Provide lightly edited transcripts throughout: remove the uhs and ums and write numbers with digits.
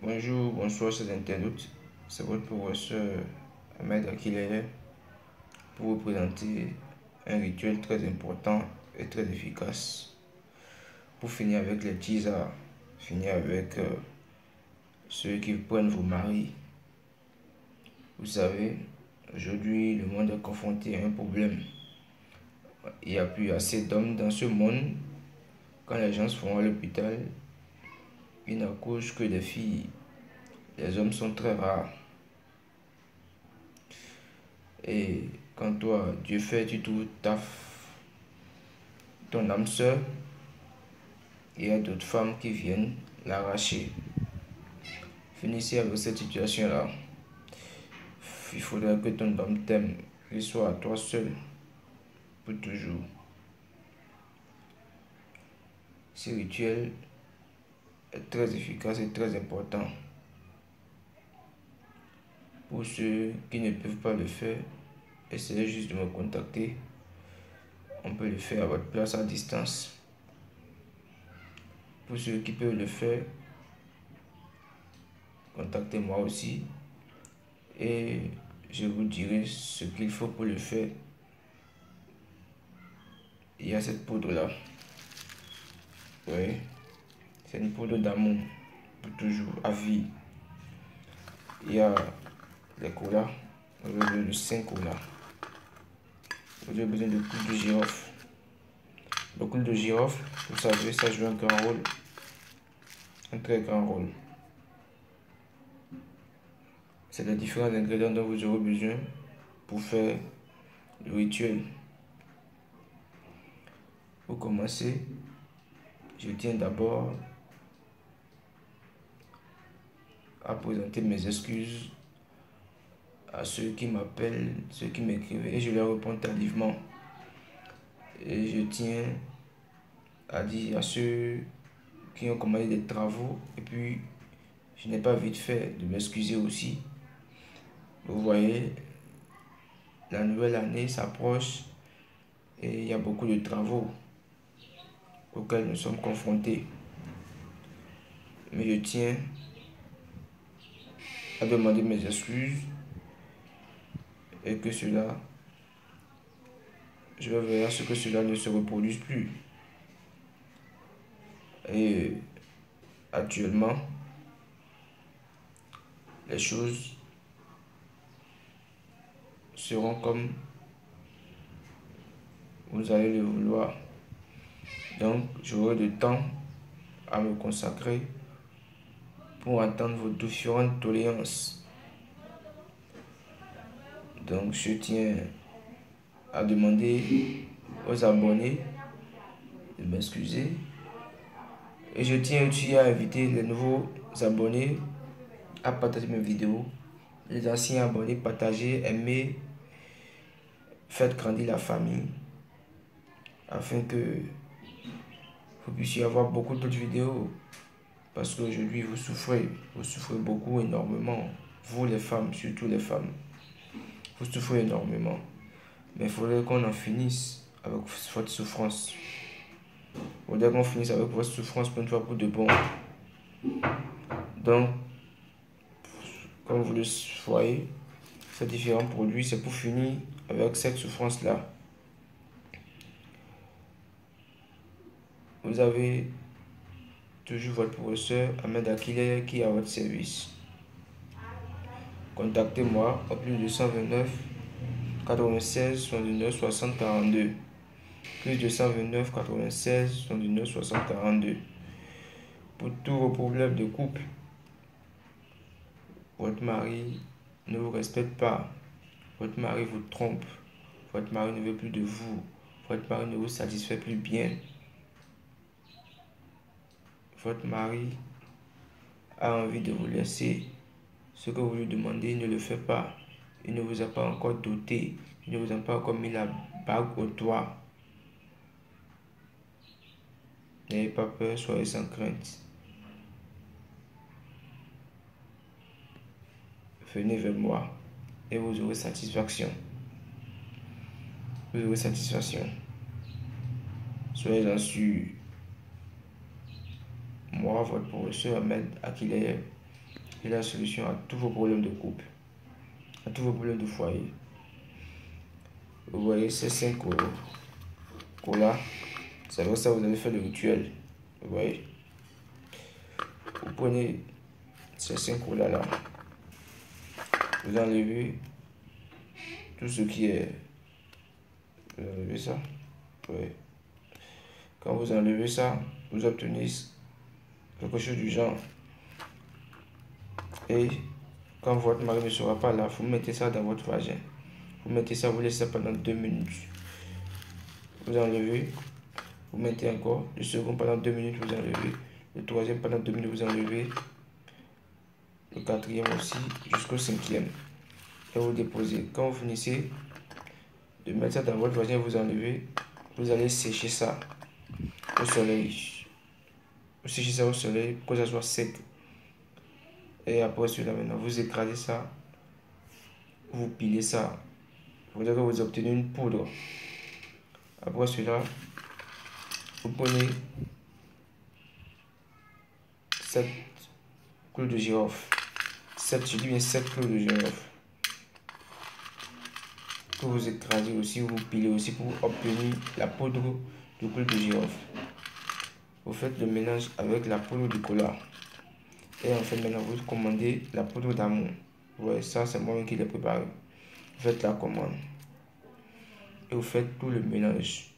Bonjour, bonsoir chers internautes, c'est votre professeur Amed Akilèyè pour vous présenter un rituel très important et très efficace pour finir avec les TCHIZA, finir avec ceux qui prennent vos maris. Vous savez, aujourd'hui le monde est confronté à un problème. Il n'y a plus assez d'hommes dans ce monde. Quand les gens se font à l'hôpital, ils n'accouchent que des filles. Les hommes sont très rares. Et quand toi, Dieu fait, tu trouves ton âme sœur, il y a d'autres femmes qui viennent l'arracher. Finissez avec cette situation-là. Il faudrait que ton homme t'aime, qu'il soit à toi seul, pour toujours. Ce rituel est très efficace et très important. Pour ceux qui ne peuvent pas le faire, essayez juste de me contacter. On peut le faire à votre place à distance. Pour ceux qui peuvent le faire, contactez-moi aussi et je vous dirai ce qu'il faut pour le faire. Il y a cette poudre là. Oui, c'est une poudre d'amour pour toujours, à vie. Il y a les colas, on a besoin de 5 colas. Vous avez besoin de coule de girofle. Le coule de girofle, vous savez, ça joue un grand rôle, un très grand rôle. C'est les différents ingrédients dont vous aurez besoin pour faire le rituel. Pour commencer, je tiens d'abord à présenter mes excuses à ceux qui m'appellent, ceux qui m'écrivent, et je leur réponds tardivement. Et je tiens à dire à ceux qui ont commandé des travaux et puis je n'ai pas vite fait de m'excuser aussi. Vous voyez, la nouvelle année s'approche et il y a beaucoup de travaux auxquels nous sommes confrontés. Mais je tiens à demander mes excuses et que cela, je vais veiller à ce que cela ne se reproduise plus. Et actuellement, les choses seront comme vous allez le vouloir. Donc, j'aurai du temps à me consacrer pour entendre vos différentes doléances. Donc, je tiens à demander aux abonnés de m'excuser. Et je tiens aussi à inviter les nouveaux abonnés à partager mes vidéos. Les anciens abonnés, partagez, aimez, faites grandir la famille afin que vous puissiez avoir beaucoup d'autres vidéos, parce qu'aujourd'hui vous souffrez beaucoup, énormément, vous les femmes, surtout les femmes, vous souffrez énormément, mais il faudrait qu'on en finisse avec votre souffrance, il faudrait qu'on finisse avec votre souffrance pour une fois pour de bon. Donc, comme vous le voyez, ces différents produits, c'est pour finir avec cette souffrance là. Vous avez toujours votre professeur Amed Akilèyè qui est à votre service. Contactez-moi au plus 229 96 79 60 42. Plus 229 96 79 60 42. Pour tous vos problèmes de couple, votre mari ne vous respecte pas, votre mari vous trompe, votre mari ne veut plus de vous, votre mari ne vous satisfait plus bien. Votre mari a envie de vous laisser. Ce que vous lui demandez, il ne le fait pas. Il ne vous a pas encore doté. Il ne vous a pas encore mis la bague au doigt. N'ayez pas peur, soyez sans crainte. Venez vers moi et vous aurez satisfaction. Vous aurez satisfaction. Soyez en sûrs. Moi, votre professeur Amed Akilèyè, est la solution à tous vos problèmes de couple, à tous vos problèmes de foyer. Vous voyez ces 5 cours-là, c'est comme ça que vous allez faire le rituel. Vous voyez, vous prenez ces 5 cours-là, là, vous enlevez tout ce qui est... Vous enlevez ça. Oui. Quand vous enlevez ça, vous obtenez quelque chose du genre. Et quand votre mari ne sera pas là, vous mettez ça dans votre vagin. Vous mettez ça, vous laissez ça pendant 2 minutes. Vous enlevez, vous mettez encore. Le second pendant 2 minutes, vous enlevez. Le troisième pendant 2 minutes, vous enlevez. Le quatrième aussi, jusqu'au 5e. Et vous déposez. Quand vous finissez de mettre ça dans votre vagin, vous enlevez. Vous allez sécher ça au soleil. Vous séchez ça au soleil pour que ça soit sec. Et après cela, maintenant, vous écrasez ça. Vous pilez ça. Vous allez obtenir une poudre. Après cela, vous prenez cette clous de girofle. Je dis bien 7 clous de girofle. Que vous écrasez aussi, vous pilez aussi pour obtenir la poudre du clou de girofle. Vous faites le mélange avec la poudre du cola. Et en fait, maintenant, vous commandez la poudre d'amour. Vous voyez, ça, c'est moi qui l'ai préparé. Vous faites la commande. Et vous faites tout le mélange.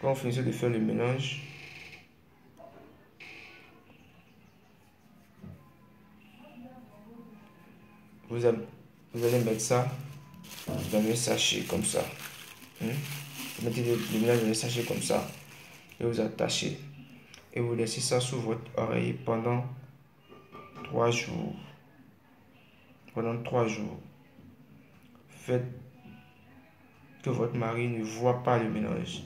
Quand vous finissez de faire le mélange, vous allez mettre ça dans le sachet comme ça. Vous mettez le mélange dans le sachet comme ça et vous attachez et vous laissez ça sous votre oreille pendant 3 jours. Pendant 3 jours, faites que votre mari ne voit pas le mélange.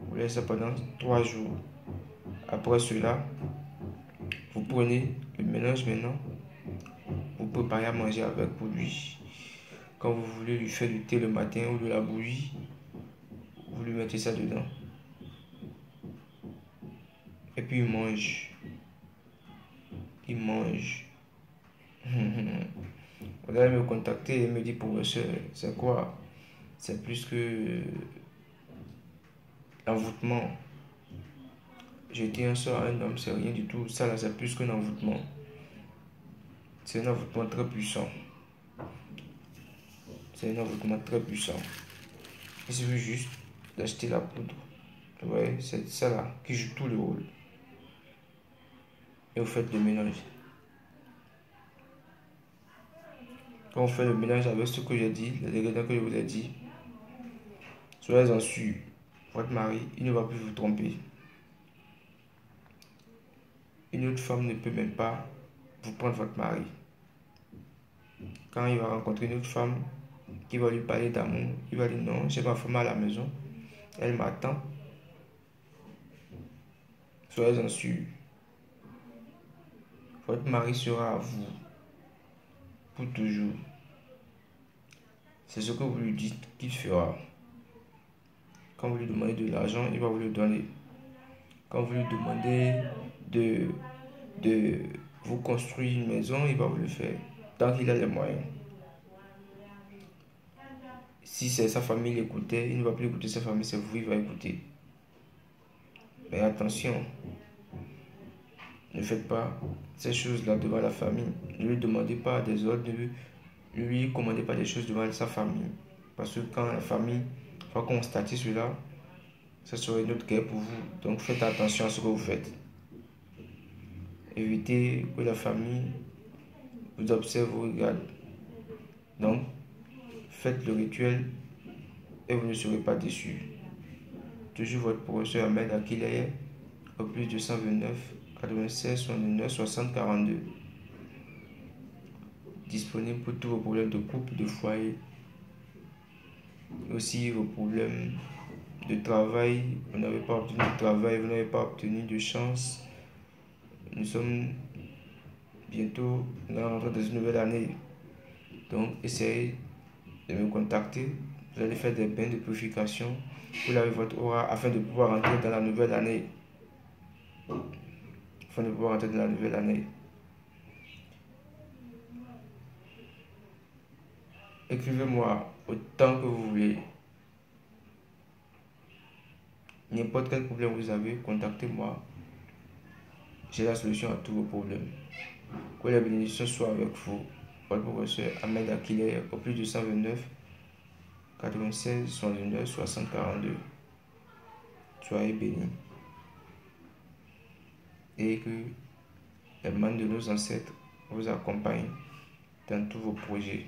Vous laissez ça pendant 3 jours. Après cela, vous prenez le mélange maintenant, vous préparez à manger avec pour lui. Quand vous voulez lui faire du thé le matin ou de la bouillie, vous lui mettez ça dedans. Et puis il mange. Il mange. Vous allez me contacter et me dire, professeur, c'est quoi? C'est plus que l'envoûtement. Jeter un sort à un homme, c'est rien du tout. Ça là, c'est plus qu'un envoûtement. C'est un envoûtement très puissant. C'est un envoûtement très puissant. Il suffit juste d'acheter la poudre. Vous voyez, c'est ça là qui joue tout le rôle. Et vous faites le mélange. Quand on fait le mélange avec ce que j'ai dit, les ingrédients que je vous ai dit, soyez-en sûrs, votre mari, il ne va plus vous tromper. Une autre femme ne peut même pas vous prendre votre mari. Quand il va rencontrer une autre femme, qui va lui parler d'amour, il va dire non, j'ai ma femme à la maison, elle m'attend. Soyez-en sûrs. Votre mari sera à vous pour toujours. C'est ce que vous lui dites qu'il fera. Quand vous lui demandez de l'argent, il va vous le donner. Quand vous lui demandez de vous construire une maison, il va vous le faire, tant qu'il a les moyens. Si c'est sa famille l'écoutait, il ne va plus écouter sa famille, c'est vous, il va écouter. Mais attention, ne faites pas ces choses-là devant la famille. Ne lui demandez pas des ordres, ne lui commandez pas des choses devant sa famille. Parce que quand la famille va constater cela, ça serait une autre guerre pour vous. Donc faites attention à ce que vous faites. Évitez que la famille vous observe, vous regarde. Donc, faites le rituel et vous ne serez pas déçus. Toujours votre professeur Amed Akilèyè, au plus 229 96 79 60 42. Disponible pour tous vos problèmes de couple, de foyer, aussi vos problèmes de travail. Vous n'avez pas obtenu de travail, vous n'avez pas obtenu de chance. Nous sommes bientôt dans une nouvelle année. Donc, essayez de me contacter, vous allez faire des bains de purification, vous lavez votre aura afin de pouvoir entrer dans la nouvelle année. afin de pouvoir entrer dans la nouvelle année. Écrivez-moi autant que vous voulez. N'importe quel problème vous avez, contactez-moi. J'ai la solution à tous vos problèmes. Que la bénédiction soit avec vous. Votre professeur Amed Akilèyè au plus de 129 96 79 60 42. Soyez bénis. Et que les mains de nos ancêtres vous accompagnent dans tous vos projets.